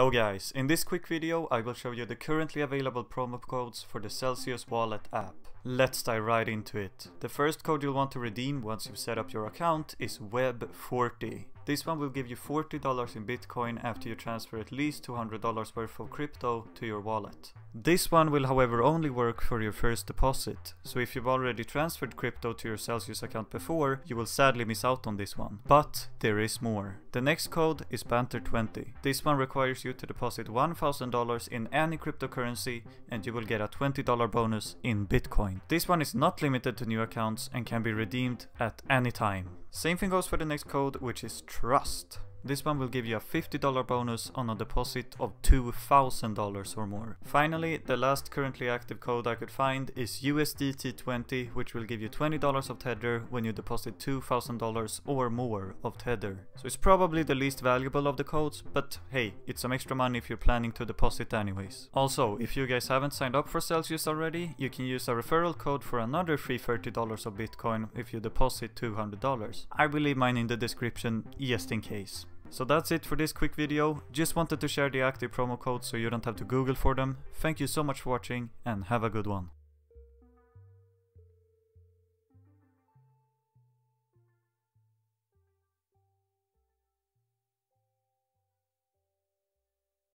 Hello guys, in this quick video I will show you the currently available promo codes for the Celsius Wallet app. Let's dive right into it. The first code you'll want to redeem once you've set up your account is WEB40. This one will give you $40 in Bitcoin after you transfer at least $200 worth of crypto to your wallet. This one will however only work for your first deposit, so if you've already transferred crypto to your Celsius account before, you will sadly miss out on this one. But there is more. The next code is Banter20. This one requires you to deposit $1,000 in any cryptocurrency and you will get a $20 bonus in Bitcoin. This one is not limited to new accounts and can be redeemed at any time. Same thing goes for the next code, which is Trust. This one will give you a $50 bonus on a deposit of $2,000 or more. Finally, the last currently active code I could find is USDT20, which will give you $20 of Tether when you deposit $2,000 or more of Tether. So it's probably the least valuable of the codes, but hey, it's some extra money if you're planning to deposit anyways. Also, if you guys haven't signed up for Celsius already, you can use a referral code for another free $30 of Bitcoin if you deposit $200. I will leave mine in the description just in case. So that's it for this quick video. Just wanted to share the active promo codes so you don't have to Google for them. Thank you so much for watching and have a good one.